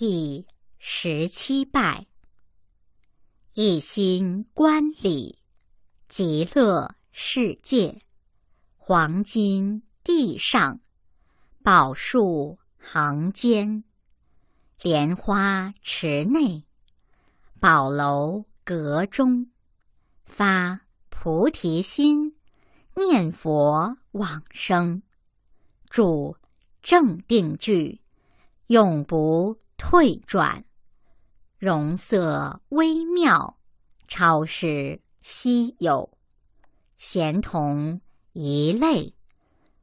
第17拜。一心观理，极乐世界，黄金地上，宝树行间，莲花池内，宝楼阁中，发菩提心，念佛往生，住正定聚，永不退转，容色微妙，超世稀有，咸同一类，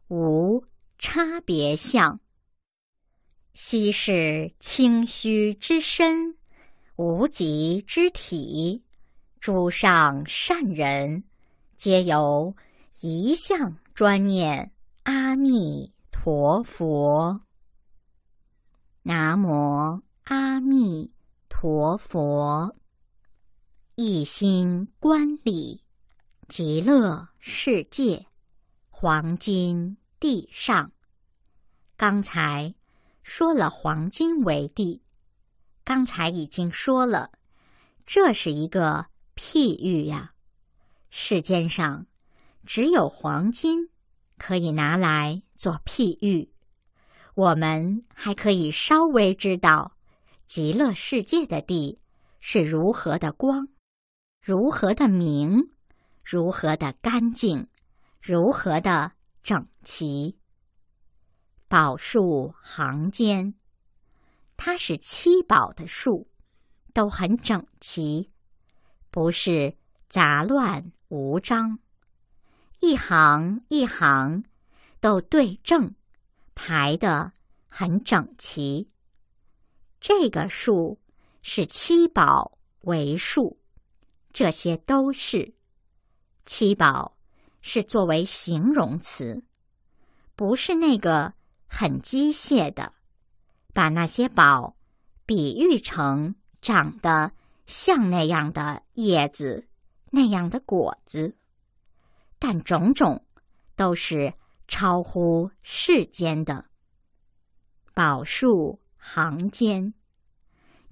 无差别相，悉是清虚之身，无极之体，诸上善人，皆由一向专念阿弥陀佛。南无阿弥陀佛。一心观理，极乐世界，黄金地上。刚才说了黄金为地，刚才已经说了，这是一个譬喻呀。世间上只有黄金可以拿来做譬喻，我们还可以稍微知道极乐世界的地是如何的光，如何的明，如何的干净，如何的整齐。宝树行间，它是七宝的树，都很整齐，不是杂乱无章，一行一行都对正，排得很整齐。这个树是七宝为树，这些都是。七宝是作为形容词，不是那个很机械的把那些宝比喻成长得像那样的叶子，那样的果子，但种种都是超乎世间的。宝树行间，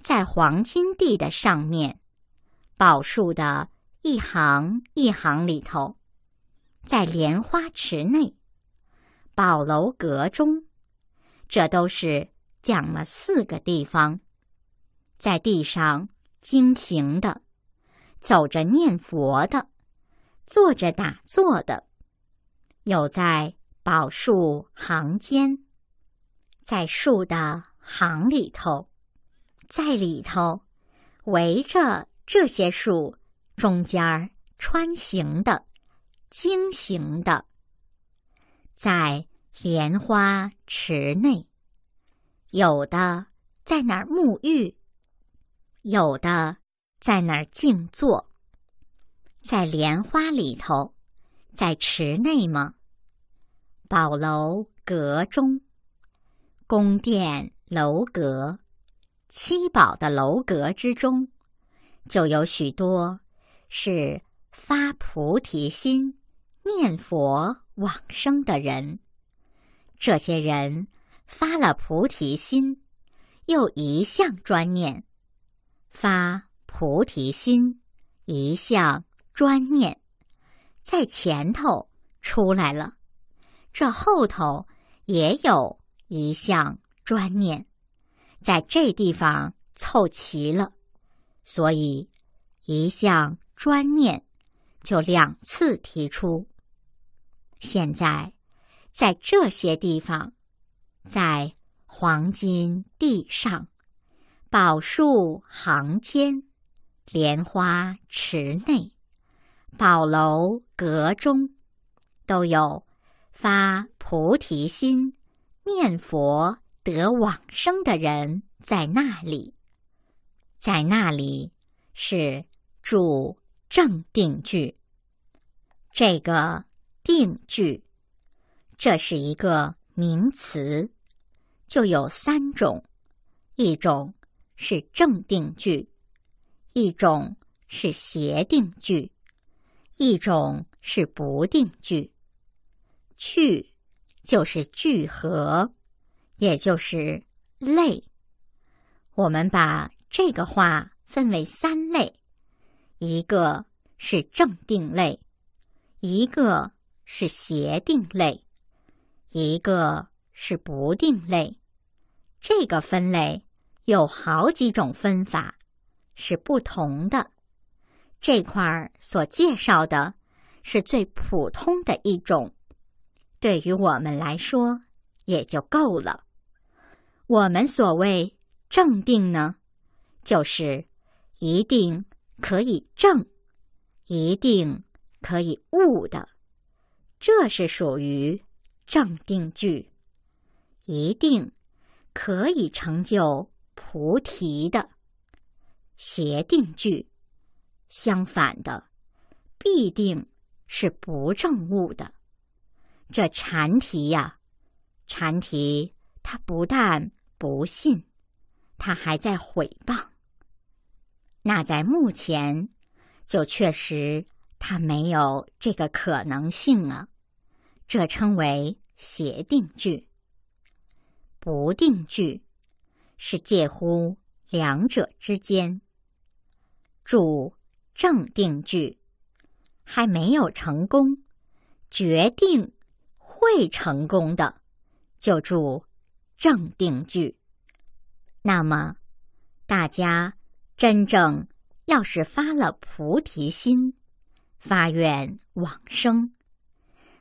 在黄金地的上面，宝树的一行一行里头，在莲花池内，宝楼阁中，这都是讲了4个地方，在地上经行的，走着念佛的，坐着打坐的，有在宝树行间，在树的行里头，在里头围着这些树中间穿行的，经行的，在莲花池内，有的在哪儿沐浴，有的在哪儿静坐，在莲花里头，在池内吗？宝楼阁中，宫殿楼阁，七宝的楼阁之中，就有许多是发菩提心，念佛往生的人。这些人发了菩提心，又一向专念，发菩提心，一向专念，在前头出来了，这后头也有一向专念，在这地方凑齐了，所以一向专念就2次提出。现在在这些地方，在黄金地上，宝树行间，莲花池内，宝楼阁中，都有发菩提心，念佛得往生的人在那里。在那里是住正定聚。这个定聚，这是一个名词，就有3种，一种是正定聚，一种是邪定聚，一种是不定聚。聚就是聚合，也就是类。我们把这个画分为三类，一个是正定类，一个是邪定类，一个是不定类。这个分类有好几种分法，是不同的。这块所介绍的是最普通的一种，对于我们来说也就够了。我们所谓正定呢，就是一定可以正，一定可以悟的，这是属于正定句，一定可以成就菩提的。邪定句相反的，必定是不正悟的。这禅题呀，禅题他不但不信，他还在毁谤。那在目前就确实他没有这个可能性啊，这称为邪定句。不定句是介乎两者之间，主正定句还没有成功，决定会成功的就主正定句。那么大家真正要是发了菩提心，发愿往生，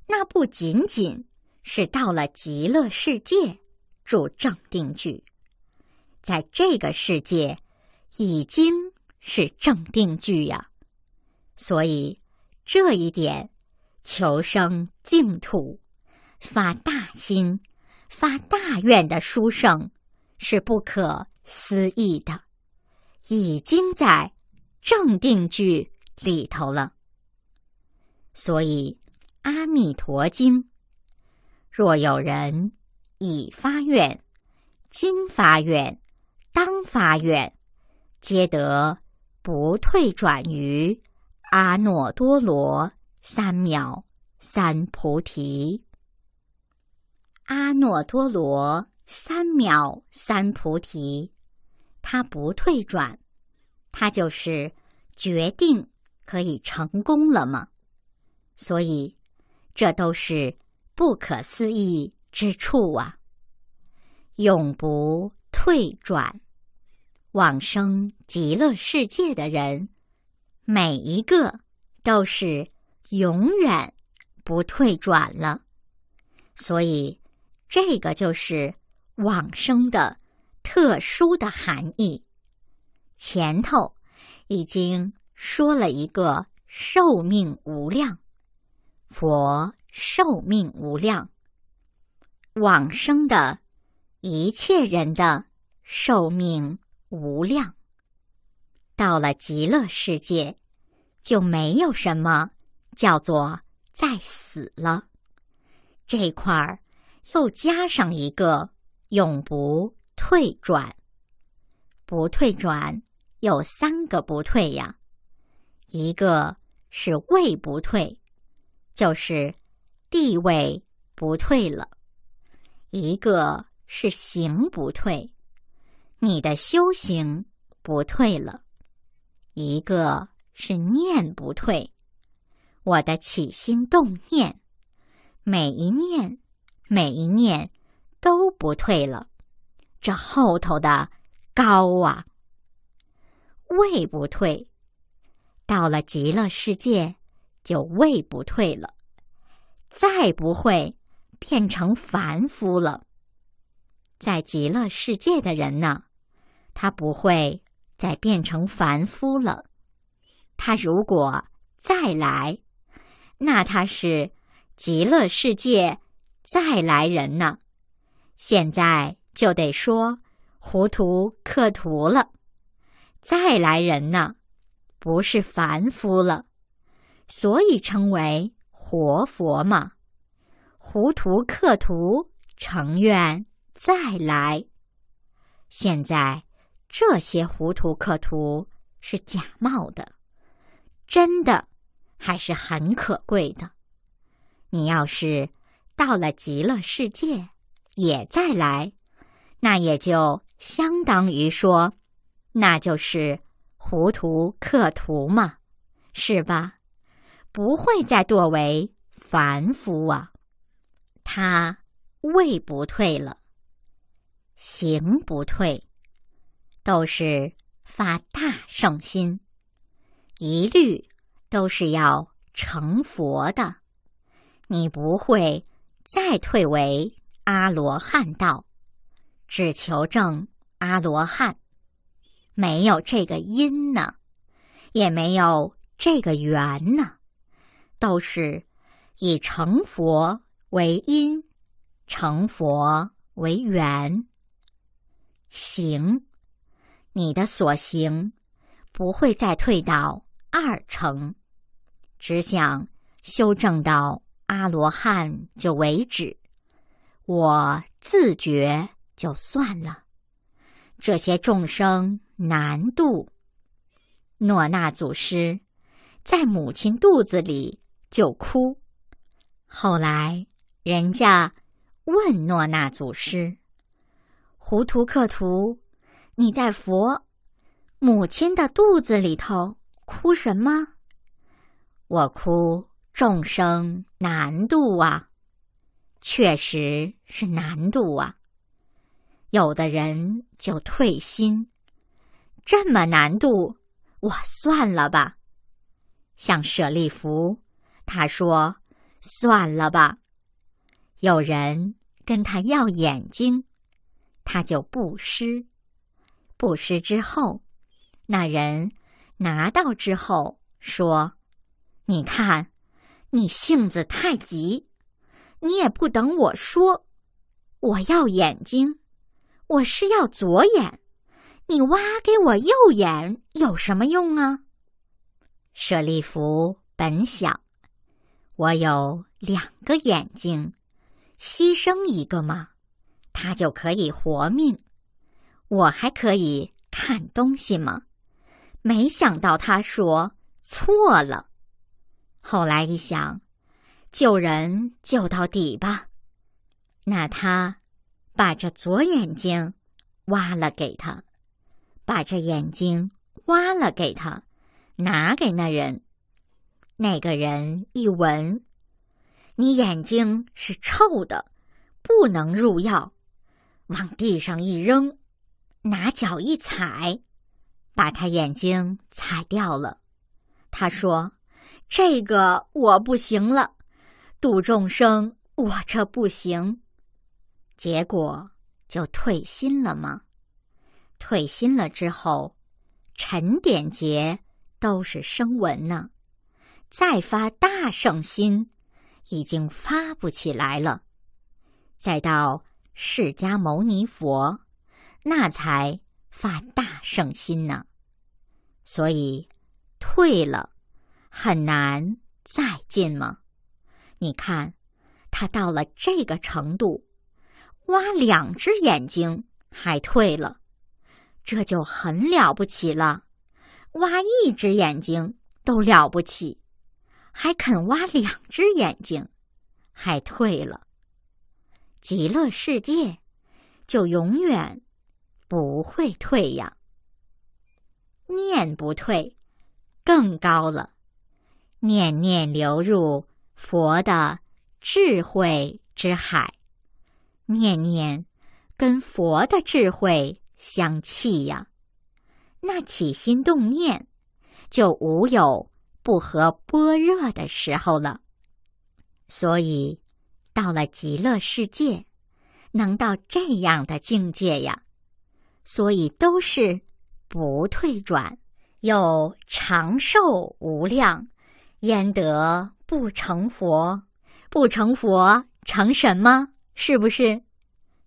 那不仅仅是到了极乐世界主正定句，在这个世界已经是正定句呀。所以这一点，求生净土、发大心、发大愿的殊胜是不可思议的，已经在正定句里头了。所以《阿弥陀经》，若有人已发愿、今发愿、当发愿，皆得不退转于阿耨多罗三藐三菩提。阿耨多罗三藐三菩提，它不退转，它就是决定可以成功了嘛。所以这都是不可思议之处啊，永不退转，往生极乐世界的人，每一个都是永远不退转了。所以这个就是往生的特殊的含义。前头已经说了一个寿命无量，佛寿命无量，往生的一切人的寿命无量，到了极乐世界就没有什么叫做再死了。这块儿又加上一个永不退转。不退转有三个不退呀，一个是位不退，就是地位不退了。一个是行不退，你的修行不退了。一个是念不退，我的起心动念，每一念每一念都不退了。这后头的高啊，位不退，到了极乐世界就位不退了，再不会变成凡夫了。在极乐世界的人呢，他不会再变成凡夫了。他如果再来，那他是极乐世界再来人呢。现在就得说糊涂克图了，再来人呢，不是凡夫了，所以称为活佛嘛。糊涂克图成愿再来，现在这些糊涂克图是假冒的，真的还是很可贵的。你要是到了极乐世界也再来，那也就相当于说，那就是糊涂克图嘛，是吧？不会再堕为凡夫啊，他位不退了，行不退，都是发大圣心，一律都是要成佛的，你不会再退为阿罗汉道，只求证阿罗汉，没有这个因呢，也没有这个缘呢，都是以成佛为因，成佛为缘。行，你的所行不会再退到二乘，只想修正到阿罗汉就为止，我自觉就算了，这些众生难度。诺那祖师在母亲肚子里就哭，后来人家问诺那祖师，糊涂克图，你在佛母亲的肚子里头哭什么？我哭众生难度啊，确实是难度啊。有的人就退心，这么难度，我算了吧。像舍利弗，他说算了吧。有人跟他要眼睛，他就布施。布施之后，那人拿到之后说，你看，你性子太急，你也不等我说，我要眼睛，我是要左眼，你挖给我右眼有什么用啊？舍利弗本想，我有2个眼睛，牺牲一个嘛，他就可以活命，我还可以看东西吗？没想到他说错了。后来一想，救人救到底吧，那他把这左眼睛挖了给他，把这眼睛挖了给他，拿给那人。那个人一闻，你眼睛是臭的，不能入药，往地上一扔，拿脚一踩，把他眼睛踩掉了。他说，这个我不行了，度众生我这不行。结果就退心了吗？退心了之后，尘典劫都是声闻呢，再发大圣心已经发不起来了。再到释迦牟尼佛，那才发大圣心呢。所以退了很难再进吗？你看他到了这个程度，挖2只眼睛还退了，这就很了不起了，挖1只眼睛都了不起，还肯挖2只眼睛，还退了。极乐世界就永远不会退呀。念不退更高了，念念流入佛的智慧之海，念念跟佛的智慧相契呀，那起心动念就无有不合般若的时候了。所以到了极乐世界能到这样的境界呀，所以都是不退转，又长寿无量，焉得不成佛？不成佛成什么？是不是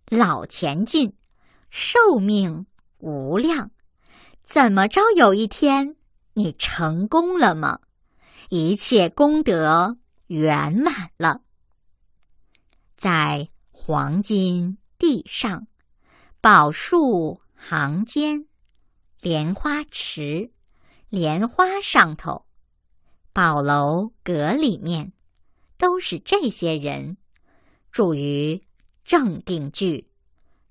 老前进，寿命无量，怎么着有一天你成功了吗？一切功德圆满了。在黄金地上，宝树行间，莲花池，莲花上头，宝楼阁里面，都是这些人住于正定聚，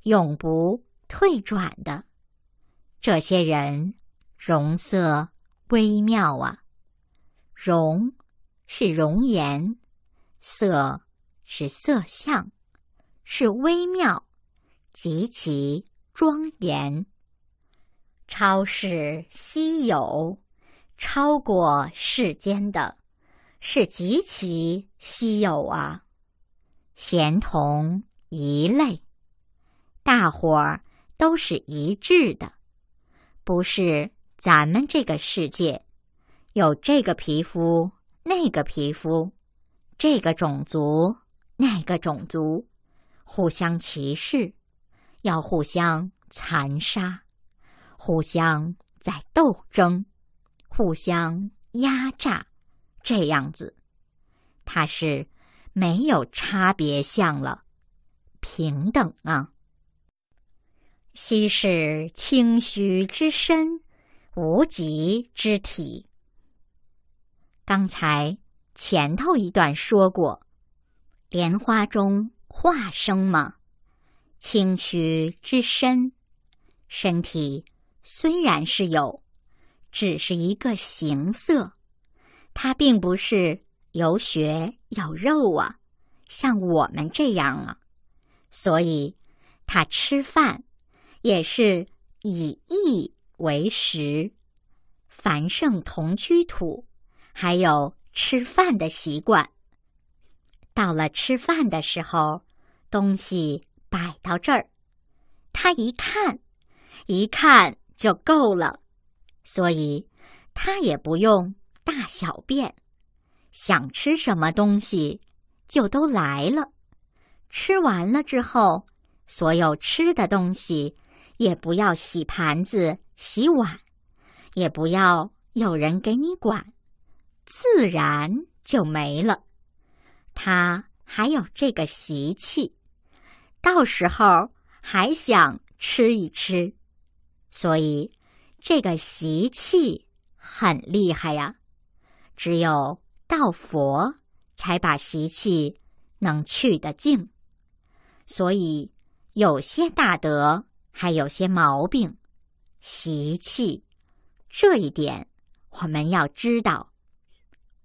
永不退转的。这些人容色微妙啊，容是容颜，色是色相，是微妙，极其庄严。超是稀有，超过世间的，是极其稀有啊。咸同一类，大伙儿都是一致的，不是咱们这个世界有这个皮肤那个皮肤，这个种族那个种族，互相歧视，要互相残杀，互相在斗争，互相压榨，这样子它是没有差别相了，平等啊。昔是清虚之身，无极之体。刚才前头一段说过，莲花中化生嘛，清虚之身，身体虽然是有，只是一个形色，它并不是有血有肉啊，像我们这样啊，所以它吃饭也是以意为食。凡圣同居土还有吃饭的习惯，到了吃饭的时候，东西摆到这儿，他一看就够了，所以他也不用大小便，想吃什么东西就都来了。吃完了之后，所有吃的东西也不要洗盘子洗碗，也不要有人给你管，自然就没了。他还有这个习气，到时候还想吃一吃，所以这个习气很厉害呀。只有到佛才把习气能去得净，所以有些大德还有些毛病，习气这一点我们要知道。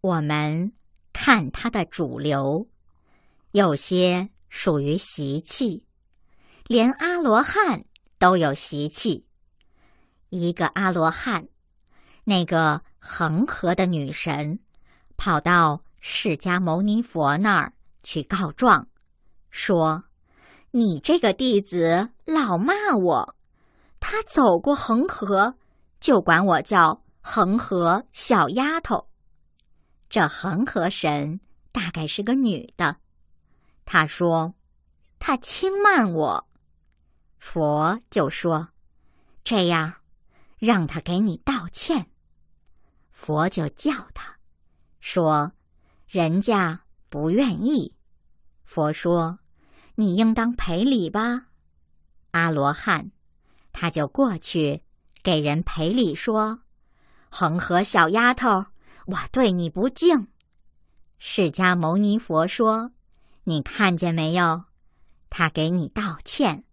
我们看它的主流，有些属于习气，连阿罗汉都有习气。一个阿罗汉，那个恒河的女神跑到释迦牟尼佛那儿去告状，说你这个弟子老骂我，他走过恒河就管我叫恒河小丫头。这恒河神大概是个女的，她说她轻慢我，佛就说这样让她给你道歉。佛就叫她说人家不愿意，佛说你应当赔礼吧。阿罗汉他就过去给人赔礼，说恒河小丫头，我对你不敬。释迦牟尼佛说你看见没有，他给你道歉，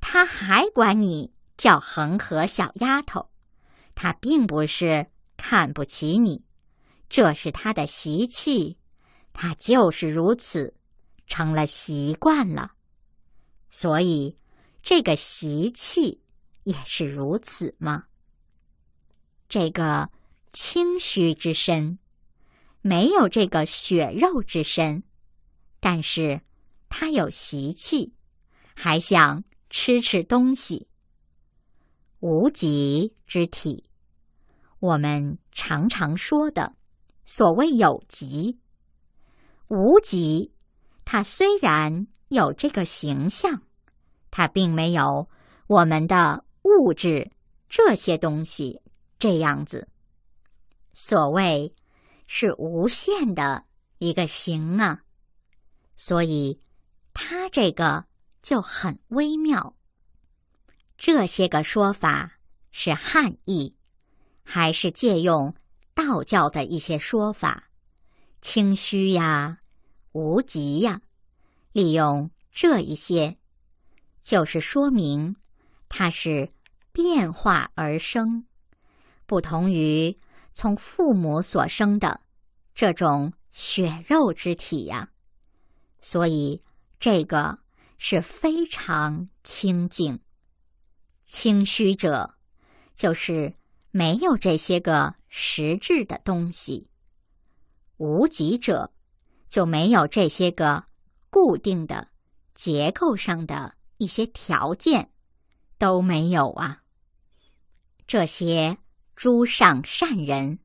他还管你叫恒河小丫头，他并不是看不起你，这是他的习气，他就是如此，成了习惯了。所以这个习气也是如此吗？这个清虚之身没有这个血肉之身，但是他有习气，还想吃东西。无极之体，我们常常说的所谓有极，无极它虽然有这个形象，它并没有我们的物质这些东西这样子，所谓是无限的一个形啊，所以它这个就很微妙。这些个说法是汉译，还是借用道教的一些说法，清虚呀无极呀，利用这一些就是说明它是变化而生，不同于从父母所生的这种血肉之体呀。所以这个是非常清净。清虚者就是没有这些个实质的东西，无极者就没有这些个固定的结构上的一些条件都没有啊。这些诸上善人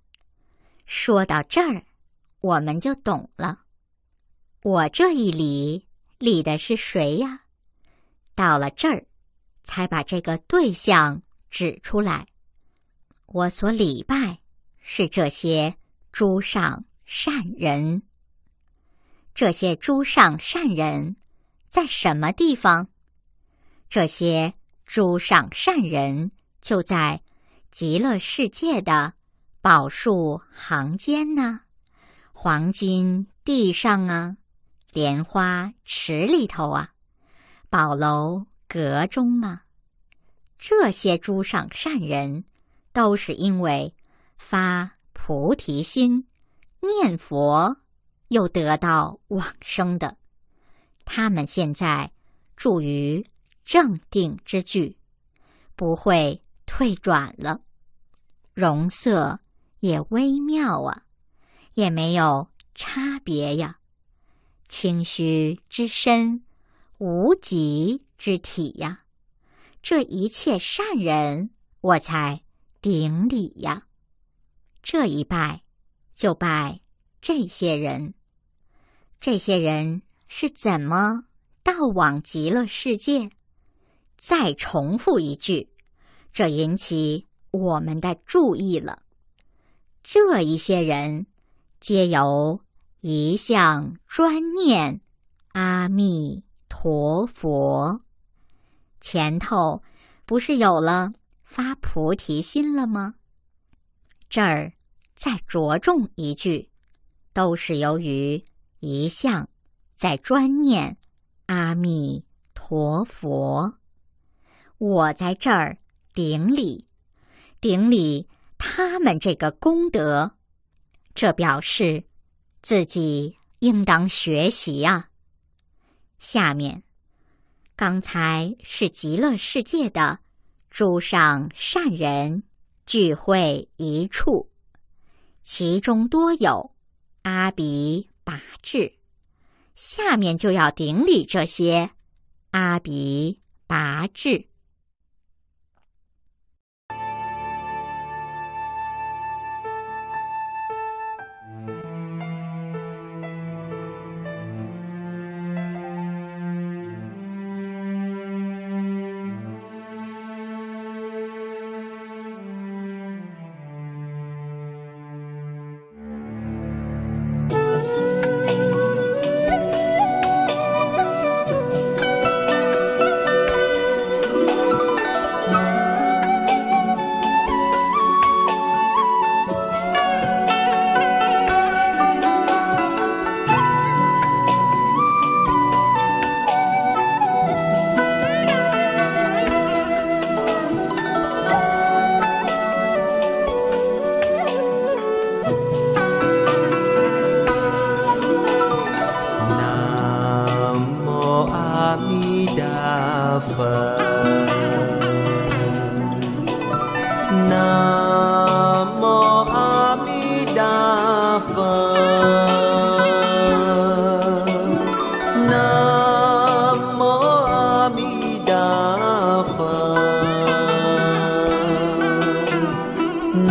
说到这儿我们就懂了，我这一理理的是谁呀？到了这儿才把这个对象指出来，我所礼拜是这些诸上善人。这些诸上善人在什么地方？这些诸上善人就在极乐世界的宝树行间呢，黄金地上啊，莲花池里头啊，宝楼阁中嘛。这些诸上善人都是因为发菩提心念佛又得到往生的，他们现在住于正定之具，不会退转了，容色也微妙啊，也没有差别呀。清虚之身，无极之体呀，这一切善人我才顶礼呀。这一拜就拜这些人。这些人是怎么到往极乐世界？再重复一句，这引起我们的注意了。这一些人皆由一向专念阿弥陀佛。前头不是有了发菩提心了吗？这儿再着重一句，都是由于一向在专念阿弥陀佛。我在这儿顶礼，顶礼他们这个功德，这表示自己应当学习啊。下面，刚才是极乐世界的诸上善人聚会一处，其中多有阿鼻跋致，下面就要顶礼这些阿鼻跋致。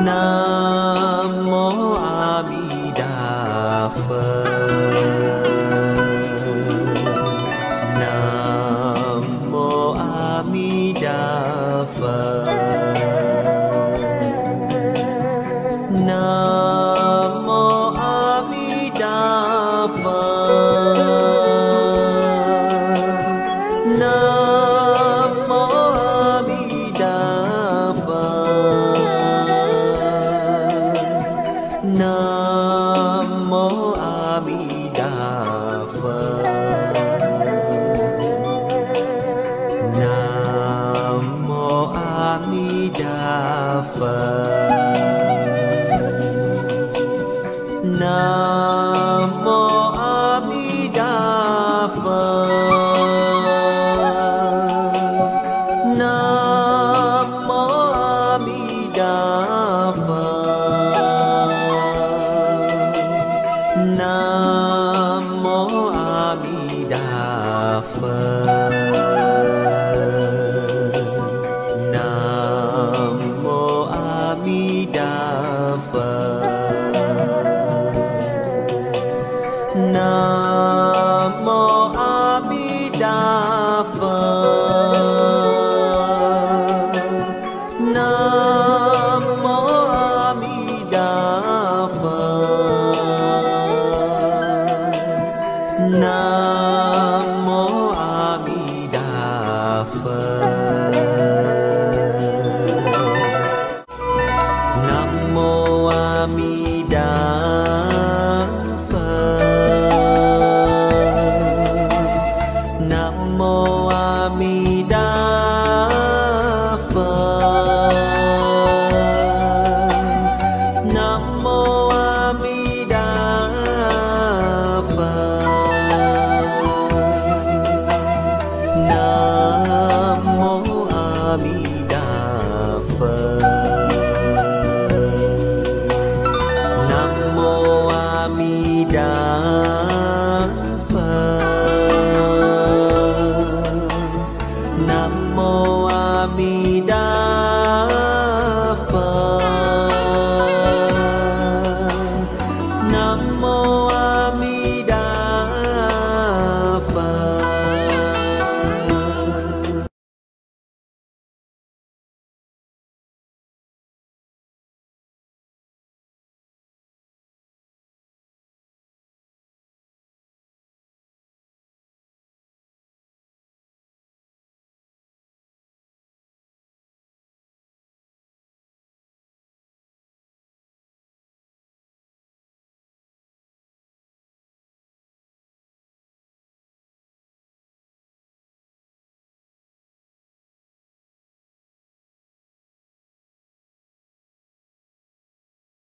南无南无阿弥陀佛。